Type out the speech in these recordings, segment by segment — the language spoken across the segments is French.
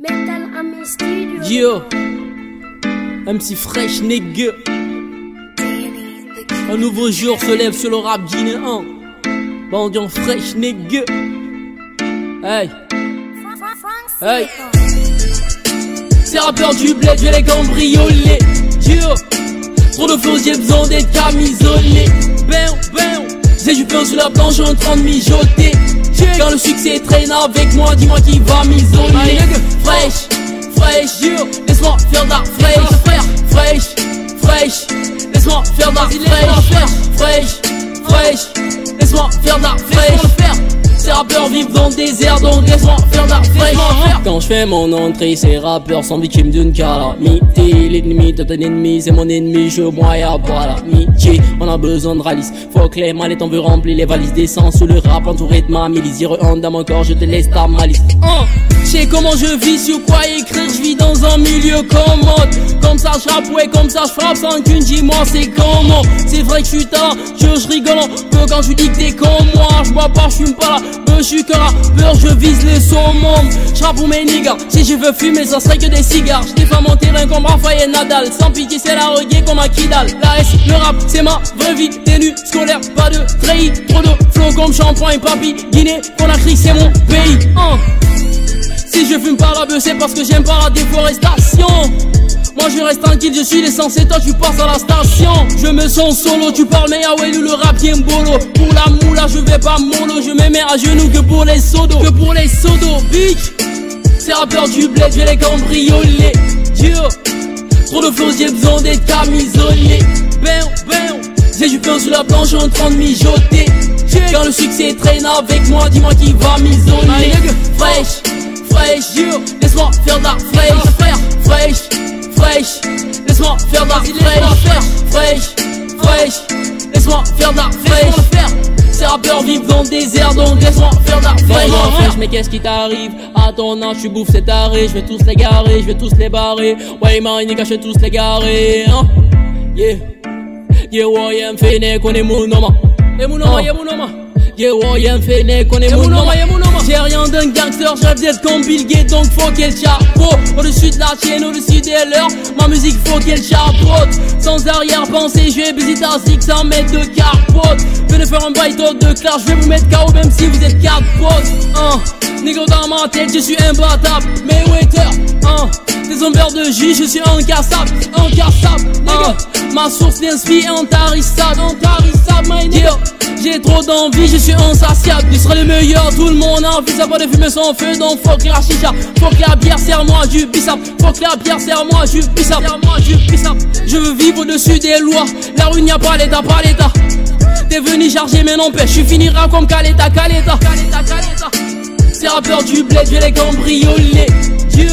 Metal Ami Studio. Yo, MC Fresh nigga. Un nouveau jour se lève sur le rap guinéen. Bandian Fresh nigga. Hey, hey. Ces rappeurs du bled, je vais les cambrioler. Yo, trop de flots, j'ai besoin d'être camisolé. Bam, bam. J'ai du pain sur la planche, je suis en train de mijoter. Quand le succès traîne avec moi, dis-moi qui va m'isoler. Fresh, fresh, yo, laisse-moi faire de la fraîche. Fresh, fresh, laisse-moi faire de la fraîche. Fresh, fresh, laisse-moi faire de la fraîche. Ces rappeurs vivent dans le désert, donc laisse-moi faire de la fraîche. Quand je fais mon entrée, ces rappeurs sont victimes d'une calamité. L'ennemi de ton ennemi, c'est mon ennemi, je moyen boire l'amitié. On a besoin de ralice, faut que les mallettes on veut remplir les valises. Descends sous le rap entouré de ma milice. Zéro honte dans mon corps, je te laisse ta malice. Je sais comment je vis, sur quoi écrire, je vis dans un milieu commode. Comme ça je rappe, ouais, comme ça je frappe, sans qu'une dis-moi c'est comment. C'est vrai que je suis tard, je rigole un peu quand je dis que t'es comme moi. Je bois pas, je fume pas là, je suis qu'un rappeur, je vise les saumons. Je rappe pour mes niggas, si je veux fumer, ça serait que des cigares. Je défends mon terrain comme Rafael Nadal, sans pitié c'est la reggae comme Aquidal. La S, le rap, c'est ma vraie vie, t'es nu, scolaire, pas de treillis. Trop de flow comme Shampoing et Papi, Guinée, Conakry c'est mon pays. Si je fume pas la beuh, c'est parce que j'aime pas la déforestation. Moi je reste tranquille, je suis l'essence et toi tu passes à la station. Je me sens solo, tu parles mais Yahweh ou le rap qui est bolo. Pour la moula je vais pas mollo, je me mets à genoux que pour les sodos. Que pour les sodos, bitch. Ces rappeurs du bled, je vais les cambrioler. Dieu, trop de flows, j'ai besoin d'être camisolé. Ben, ben, j'ai du pain sur la planche, je suis en train de mijoter. Quand le succès traîne avec moi, dis-moi qui va m'isoler. Fresh, fresh, yo, laisse-moi faire de la fraîche. Fresh, fresh, laisse-moi faire de la fraîche. Fresh, fresh, laisse-moi faire de la fraîche. Ces rappeurs vivent dans le désert, donc laisse-moi faire de la fraîche. Mais qu'est-ce qui t'arrive? À ton âge, tu bouffes cet arrêt. Je vais tous les garer, je vais tous les barrer. Ouais, marine, cache tous les garer. Yeah, yeah, ouais, y'en fait n'est qu'on est mon nom. Et mon nom, y'a mon nom. Yeah, ouais, y'en fait n'est qu'on est mon nom. J'ai rien d'un gangster, je rêve d'être comme Bill Gates, donc faut qu'elle chapeau. Au-dessus de la chaîne, au-dessus des leurs, ma musique faut qu'elle chapeaute. Sans arrière-pensée, je vais baiser ta zig sans mettre de carpote. Venez faire un bail de clair, je vais vous mettre KO même si vous êtes carpote. Négro dans ma tête, je suis imbattable. Mais waiter, des ombres de jus, je suis incassable, incassable. Ma source d'inspire intarissable, intarissable, my nigga. J'ai trop d'envie, je suis insatiable. Je serai le meilleur, tout le monde a envie. Ça va de fumer sans feu, donc faut que la chicha, faut que la bière, serre-moi du bissap. Faut que la bière, serre-moi du bissap. Je veux vivre au-dessus des lois. La rue n'y a pas l'état, pas l'état. T'es venu charger mais n'empêche, tu finiras comme Caleta, Caleta. Ces rappeurs du bled, je vais les cambrioler. Dieu,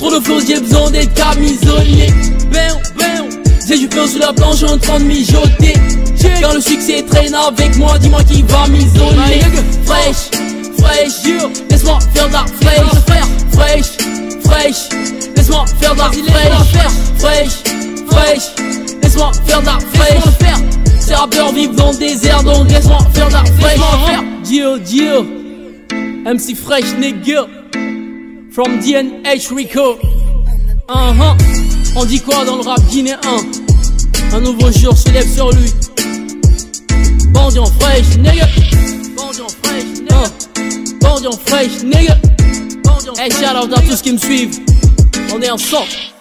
trop de flows, j'ai besoin d'être camisolé. Bam, bam, j'ai du pain sur la planche, je suis en train de mijoter. Quand le succès traîne avec moi, dis-moi qui va m'isoler. Fresh, fresh, yo, laisse-moi faire de la fraîche. Fresh, fresh, laisse-moi faire de la fraîche. Fresh, fresh, laisse-moi faire de la fraîche. Ces rappeurs vivent dans le désert, donc laisse-moi faire de la fraîche. Dio, Dio, MC Fresh nigga, from DNH Rico. On dit quoi dans le rap guinéen? Un nouveau jour se lève sur lui. Bandian Fresh nigga, Bandian Fresh nigga, Bandian Fresh nigga. Hey, shout out à tous qui me suivent, on est ensemble.